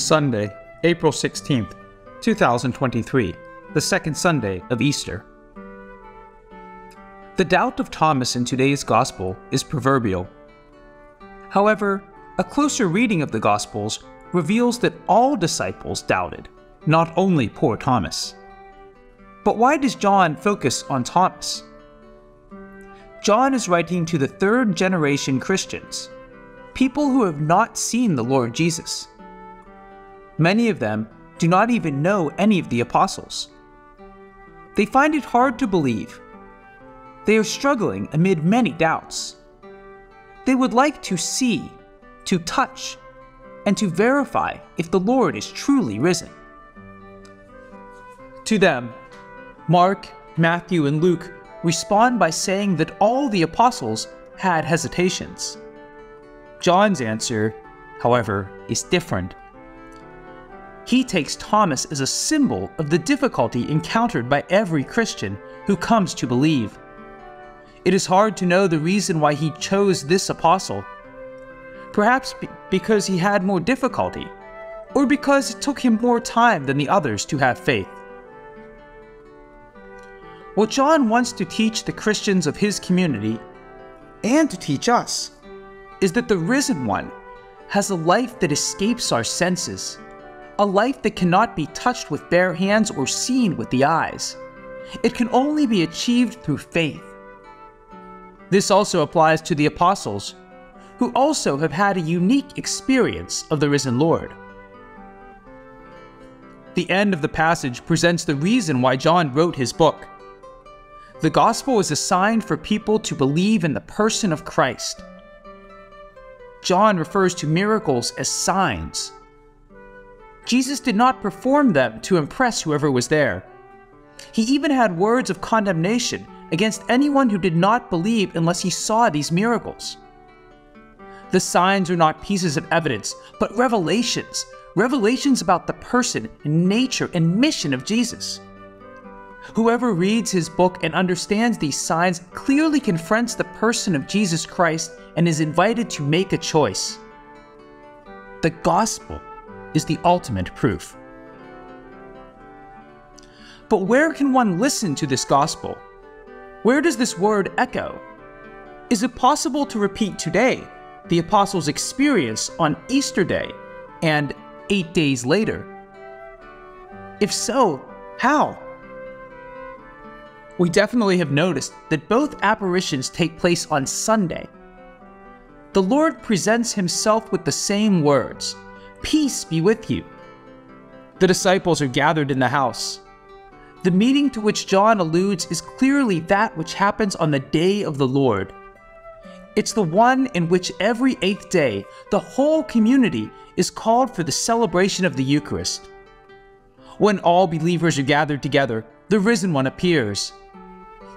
Sunday, April 16th, 2023, the second Sunday of Easter. The doubt of Thomas in today's Gospel is proverbial. However, a closer reading of the Gospels reveals that all disciples doubted, not only poor Thomas. But why does John focus on Thomas? John is writing to the third-generation Christians, people who have not seen the Lord Jesus. Many of them do not even know any of the apostles. They find it hard to believe. They are struggling amid many doubts. They would like to see, to touch, and to verify if the Lord is truly risen. To them, Mark, Matthew, and Luke respond by saying that all the apostles had hesitations. John's answer, however, is different. He takes Thomas as a symbol of the difficulty encountered by every Christian who comes to believe. It is hard to know the reason why he chose this apostle. Perhaps because he had more difficulty, or because it took him more time than the others to have faith. What John wants to teach the Christians of his community, and to teach us, is that the risen one has a life that escapes our senses, a life that cannot be touched with bare hands or seen with the eyes. It can only be achieved through faith. This also applies to the apostles, who also have had a unique experience of the risen Lord. The end of the passage presents the reason why John wrote his book. The gospel is a sign for people to believe in the person of Christ. John refers to miracles as signs. Jesus did not perform them to impress whoever was there. He even had words of condemnation against anyone who did not believe unless he saw these miracles. The signs are not pieces of evidence, but revelations. Revelations about the person, nature, and mission of Jesus. Whoever reads his book and understands these signs clearly confronts the person of Jesus Christ and is invited to make a choice. The gospel is the ultimate proof. But where can one listen to this gospel? Where does this word echo? Is it possible to repeat today the apostles' experience on Easter Day and 8 days later? If so, how? We definitely have noticed that both apparitions take place on Sunday. The Lord presents himself with the same words, "Peace be with you." The disciples are gathered in the house. The meeting to which John alludes is clearly that which happens on the day of the Lord. It's the one in which every 8th day, the whole community is called for the celebration of the Eucharist. When all believers are gathered together, the risen one appears.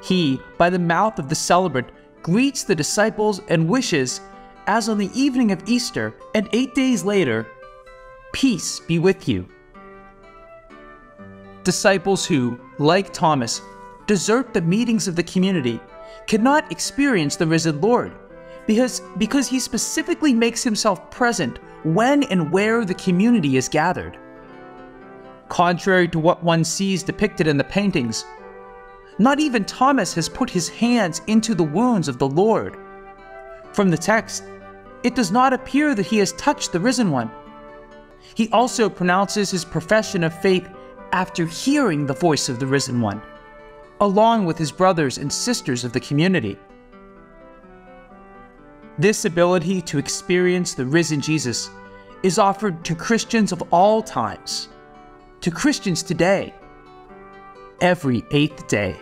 He, by the mouth of the celebrant, greets the disciples and wishes, as on the evening of Easter and 8 days later, "Peace be with you." Disciples who, like Thomas, desert the meetings of the community cannot experience the risen Lord because he specifically makes himself present when and where the community is gathered. Contrary to what one sees depicted in the paintings, not even Thomas has put his hands into the wounds of the Lord. From the text, it does not appear that he has touched the risen one. He also pronounces his profession of faith after hearing the voice of the risen one, along with his brothers and sisters of the community. This ability to experience the risen Jesus is offered to Christians of all times, to Christians today, every 8th day.